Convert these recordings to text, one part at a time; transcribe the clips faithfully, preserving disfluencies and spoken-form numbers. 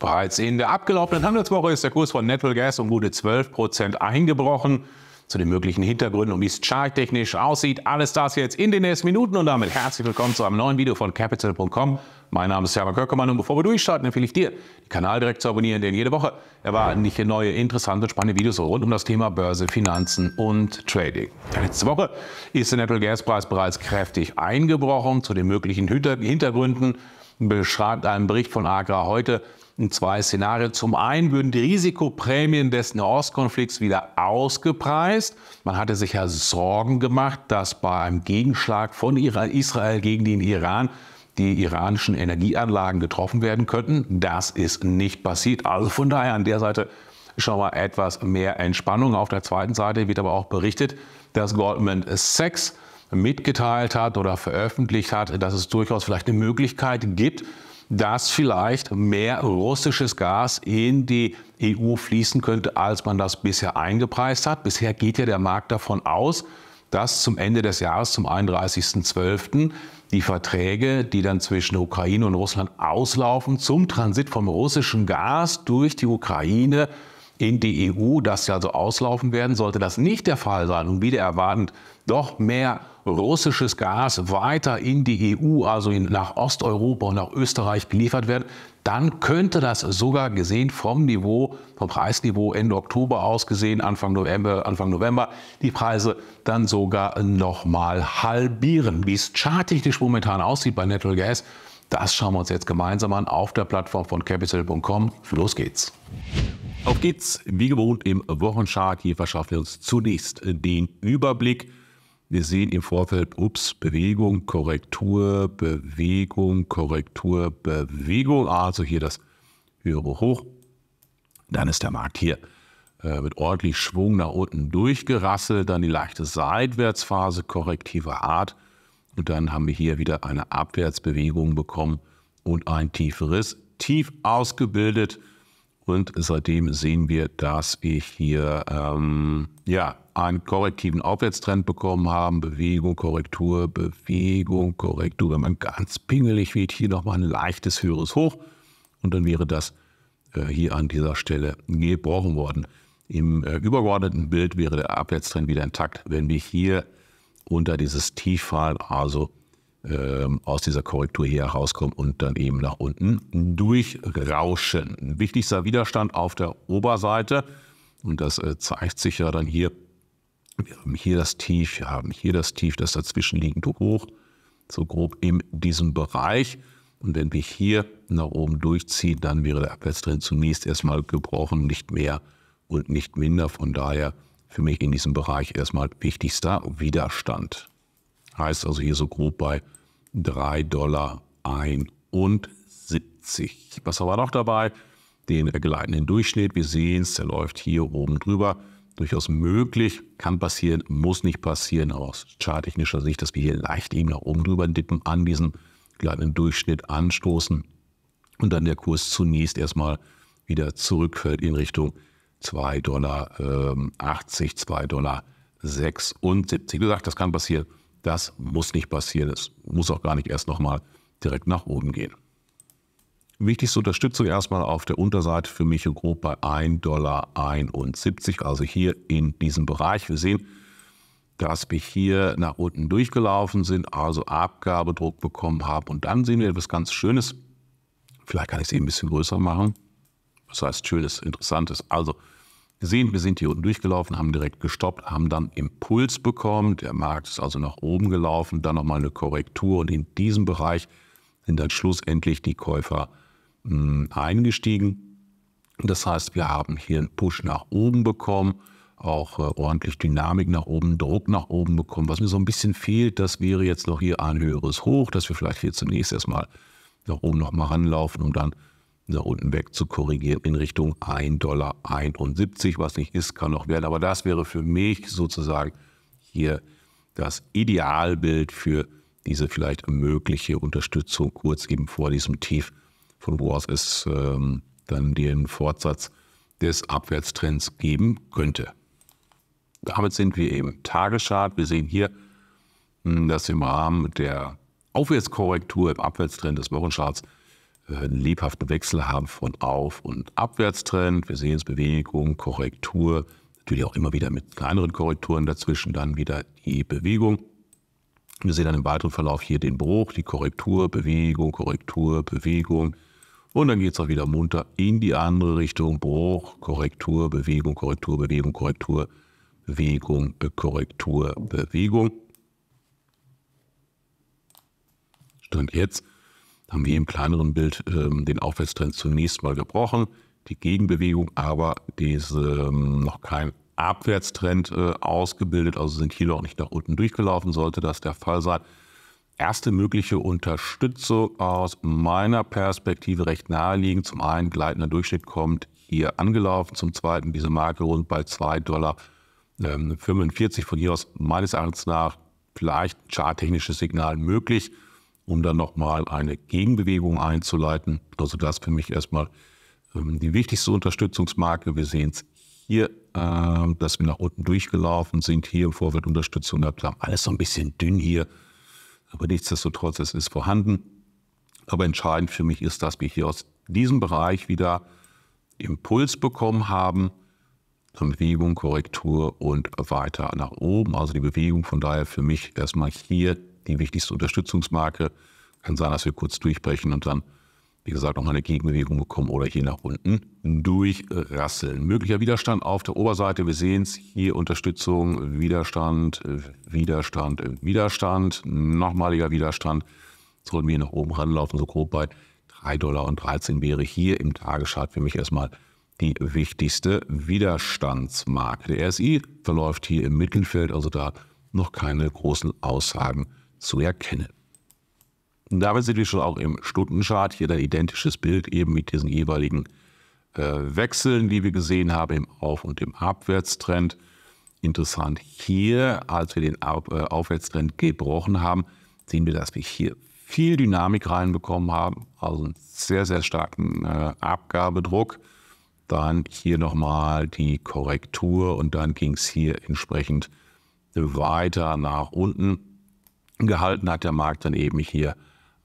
Bereits in der abgelaufenen Handelswoche ist der Kurs von Natural Gas um gute zwölf Prozent eingebrochen. Zu den möglichen Hintergründen und wie es charttechnisch aussieht, alles das jetzt in den nächsten Minuten. Und damit herzlich willkommen zu einem neuen Video von Capital Punkt com. Mein Name ist Herbert Göckermann und bevor wir durchstarten, empfehle ich dir, den Kanal direkt zu abonnieren, denn jede Woche erwarten dich hier neue, interessante und spannende Videos rund um das Thema Börse, Finanzen und Trading. Ja, letzte Woche ist der Natural Gas Preis bereits kräftig eingebrochen. Zu den möglichen Hintergründen beschreibt ein Bericht von Agrar heute zwei Szenarien. Zum einen würden die Risikoprämien des Nahostkonflikts wieder ausgepreist. Man hatte sich ja Sorgen gemacht, dass bei einem Gegenschlag von Israel gegen den Iran die iranischen Energieanlagen getroffen werden könnten. Das ist nicht passiert. Also von daher an der Seite schon mal etwas mehr Entspannung. Auf der zweiten Seite wird aber auch berichtet, dass Goldman Sachs mitgeteilt hat oder veröffentlicht hat, dass es durchaus vielleicht eine Möglichkeit gibt, dass vielleicht mehr russisches Gas in die E U fließen könnte, als man das bisher eingepreist hat. Bisher geht ja der Markt davon aus, dass zum Ende des Jahres, zum einunddreißigsten zwölften, die Verträge, die dann zwischen Ukraine und Russland auslaufen, zum Transit vom russischen Gas durch die Ukraine in die E U, dass sie also auslaufen werden. Sollte das nicht der Fall sein und wieder erwartend doch mehr russisches Gas weiter in die E U, also nach Osteuropa und nach Österreich geliefert werden, dann könnte das sogar gesehen vom Niveau, vom Preisniveau Ende Oktober aus gesehen, Anfang November, Anfang November, die Preise dann sogar nochmal halbieren. Wie es charttechnisch momentan aussieht bei Natural Gas, das schauen wir uns jetzt gemeinsam an auf der Plattform von Capital Punkt com. Los geht's! Auf geht's, wie gewohnt im Wochenchart. Hier verschaffen wir uns zunächst den Überblick. Wir sehen im Vorfeld, ups, Bewegung, Korrektur, Bewegung, Korrektur, Bewegung. Also hier das höhere Hoch. Dann ist der Markt hier äh, mit ordentlich Schwung nach unten durchgerasselt. Dann die leichte Seitwärtsphase korrektiver Art. Und dann haben wir hier wieder eine Abwärtsbewegung bekommen und ein tieferes Tief ausgebildet. Und seitdem sehen wir, dass wir hier ähm, ja, einen korrektiven Aufwärtstrend bekommen haben. Bewegung, Korrektur, Bewegung, Korrektur. Wenn man ganz pingelig wird, hier nochmal ein leichtes höheres Hoch. Und dann wäre das äh, hier an dieser Stelle gebrochen worden. Im äh, übergeordneten Bild wäre der Abwärtstrend wieder intakt, wenn wir hier unter dieses Tief fallen, also aus dieser Korrektur hier herauskommen und dann eben nach unten durchrauschen. Wichtigster Widerstand auf der Oberseite, und das zeigt sich ja dann hier, wir haben hier das Tief, wir haben hier das Tief, das dazwischenliegende Hoch, so grob in diesem Bereich. Und wenn wir hier nach oben durchziehen, dann wäre der Abwärtstrend zunächst erstmal gebrochen, nicht mehr und nicht minder. Von daher für mich in diesem Bereich erstmal wichtigster Widerstand. Heißt also hier so grob bei drei Komma einundsiebzig Dollar. Was haben wir noch dabei? Den gleitenden Durchschnitt, wir sehen es, der läuft hier oben drüber. Durchaus möglich, kann passieren, muss nicht passieren, aber aus charttechnischer Sicht, dass wir hier leicht eben nach oben drüber dippen, an diesen gleitenden Durchschnitt anstoßen und dann der Kurs zunächst erstmal wieder zurückfällt in Richtung zwei Komma achtzig Dollar, zwei Komma sechsundsiebzig Dollar. Wie gesagt, das kann passieren. Das muss nicht passieren. Es muss auch gar nicht erst nochmal direkt nach oben gehen. Wichtigste Unterstützung erstmal auf der Unterseite für mich grob bei ein Komma einundsiebzig Dollar, also hier in diesem Bereich. Wir sehen, dass wir hier nach unten durchgelaufen sind, also Abgabedruck bekommen haben. Und dann sehen wir etwas ganz Schönes. Vielleicht kann ich es eben ein bisschen größer machen. Das heißt, Schönes, Interessantes. Also, wir sehen, wir sind hier unten durchgelaufen, haben direkt gestoppt, haben dann Impuls bekommen. Der Markt ist also nach oben gelaufen, dann nochmal eine Korrektur. Und in diesem Bereich sind dann schlussendlich die Käufer mh, eingestiegen. Das heißt, wir haben hier einen Push nach oben bekommen, auch äh, ordentlich Dynamik nach oben, Druck nach oben bekommen. Was mir so ein bisschen fehlt, das wäre jetzt noch hier ein höheres Hoch, dass wir vielleicht hier zunächst erstmal nach oben nochmal ranlaufen, um dann nach unten weg zu korrigieren in Richtung ein Komma einundsiebzig Dollar. Was nicht ist, kann noch werden. Aber das wäre für mich sozusagen hier das Idealbild für diese vielleicht mögliche Unterstützung kurz eben vor diesem Tief, von wo aus es ähm, dann den Fortsatz des Abwärtstrends geben könnte. Damit sind wir im Tageschart. Wir sehen hier, dass im Rahmen der Aufwärtskorrektur im Abwärtstrend des Wochencharts Wir werden einen lebhaften Wechsel haben von Auf- und Abwärtstrend. Wir sehen es, Bewegung, Korrektur, natürlich auch immer wieder mit kleineren Korrekturen dazwischen, dann wieder die Bewegung. Wir sehen dann im weiteren Verlauf hier den Bruch, die Korrektur, Bewegung, Korrektur, Bewegung. Und dann geht es auch wieder munter in die andere Richtung. Bruch, Korrektur, Bewegung, Korrektur, Bewegung, Korrektur, Bewegung, Korrektur, Bewegung. Stand jetzt haben wir im kleineren Bild ähm, den Aufwärtstrend zunächst mal gebrochen. Die Gegenbewegung, aber diese ähm, noch kein Abwärtstrend äh, ausgebildet. Also sind hier noch nicht nach unten durchgelaufen, sollte das der Fall sein. Erste mögliche Unterstützung aus meiner Perspektive recht naheliegend. Zum einen gleitender Durchschnitt kommt hier angelaufen. Zum zweiten diese Marke rund bei zwei Komma fünfundvierzig Dollar. Ähm, von hier aus meines Erachtens nach vielleicht charttechnisches Signal möglich, um dann nochmal eine Gegenbewegung einzuleiten. Also das für mich erstmal die wichtigste Unterstützungsmarke. Wir sehen es hier, äh, dass wir nach unten durchgelaufen sind, hier im Vorfeld Unterstützung gehabt haben. Alles so ein bisschen dünn hier, aber nichtsdestotrotz, es ist vorhanden. Aber entscheidend für mich ist, dass wir hier aus diesem Bereich wieder Impuls bekommen haben. Bewegung, Korrektur und weiter nach oben. Also die Bewegung, von daher für mich erstmal hier die wichtigste Unterstützungsmarke. Kann sein, dass wir kurz durchbrechen und dann, wie gesagt, noch mal eine Gegenbewegung bekommen oder hier nach unten durchrasseln. Möglicher Widerstand auf der Oberseite. Wir sehen es hier, Unterstützung, Widerstand, Widerstand, Widerstand, nochmaliger Widerstand. Jetzt wollen wir hier nach oben ranlaufen, so grob bei drei Komma dreizehn Dollar wäre hier im Tageschart für mich erstmal die wichtigste Widerstandsmarke. Der R S I verläuft hier im Mittelfeld, also da noch keine großen Aussagen zu erkennen. Und damit sind wir schon auch im Stundenchart. Hier ein identisches Bild eben mit diesen jeweiligen äh, Wechseln, die wir gesehen haben im Auf- und im Abwärtstrend. Interessant hier, als wir den Ab äh, Aufwärtstrend gebrochen haben, sehen wir, dass wir hier viel Dynamik reinbekommen haben. Also einen sehr, sehr starken äh, Abgabedruck. Dann hier nochmal die Korrektur und dann ging es hier entsprechend weiter nach unten. Gehalten hat der Markt dann eben hier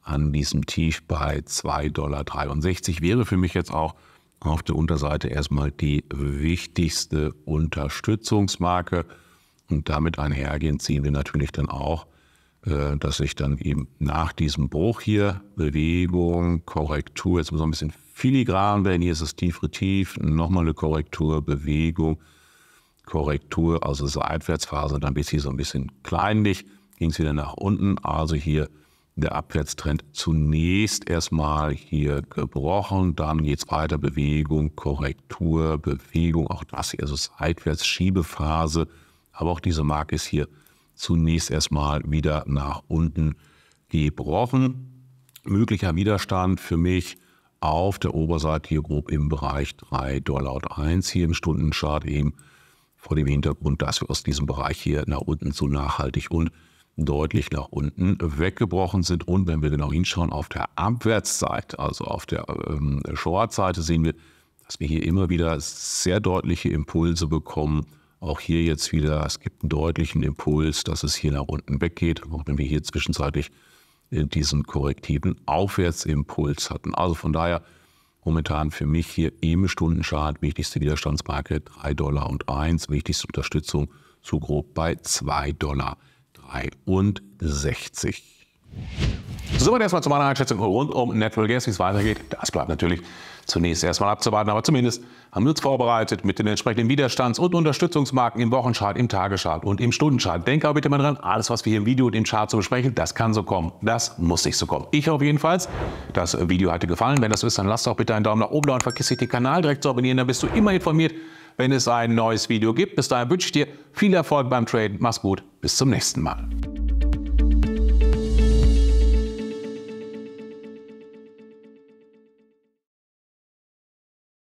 an diesem Tief bei zwei Komma dreiundsechzig Dollar. Wäre für mich jetzt auch auf der Unterseite erstmal die wichtigste Unterstützungsmarke. Und damit einhergehend sehen wir natürlich dann auch, dass sich dann eben nach diesem Bruch hier Bewegung, Korrektur, jetzt muss man ein bisschen filigran werden, hier ist das tiefere Tief, nochmal eine Korrektur, Bewegung, Korrektur, also Seitwärtsphase, dann bis hier so ein bisschen kleinlich, ging es wieder nach unten, also hier der Abwärtstrend zunächst erstmal hier gebrochen, dann geht es weiter, Bewegung, Korrektur, Bewegung, auch das hier, also Seitwärtsschiebe-Phase, aber auch diese Marke ist hier zunächst erstmal wieder nach unten gebrochen. Möglicher Widerstand für mich auf der Oberseite hier grob im Bereich drei Komma eins Dollar hier im Stundenchart eben vor dem Hintergrund, dass wir aus diesem Bereich hier nach unten so nachhaltig und deutlich nach unten weggebrochen sind. Und wenn wir genau hinschauen auf der Abwärtsseite, also auf der ähm, Short-Seite, sehen wir, dass wir hier immer wieder sehr deutliche Impulse bekommen. Auch hier jetzt wieder, es gibt einen deutlichen Impuls, dass es hier nach unten weggeht, auch wenn wir hier zwischenzeitlich diesen korrektiven Aufwärtsimpuls hatten. Also von daher momentan für mich hier im Stundenchart wichtigste Widerstandsmarke drei Komma eins Dollar, wichtigste Unterstützung so grob bei zwei Komma dreiundsechzig Dollar. Soweit erstmal zu meiner Einschätzung rund um Natural Gas, wie es weitergeht. Das bleibt natürlich zunächst erstmal abzuwarten, aber zumindest haben wir uns vorbereitet mit den entsprechenden Widerstands- und Unterstützungsmarken im Wochenchart, im Tageschart und im Stundenchart. Denkt aber bitte mal dran, alles, was wir hier im Video und im Chart so besprechen, das kann so kommen, das muss nicht so kommen. Ich hoffe jedenfalls, das Video hat dir gefallen. Wenn das so ist, dann lass doch bitte einen Daumen nach oben da und vergiss nicht, den Kanal direkt zu abonnieren, dann bist du immer informiert, wenn es ein neues Video gibt. Bis dahin wünsche ich dir viel Erfolg beim Traden. Mach's gut, bis zum nächsten Mal.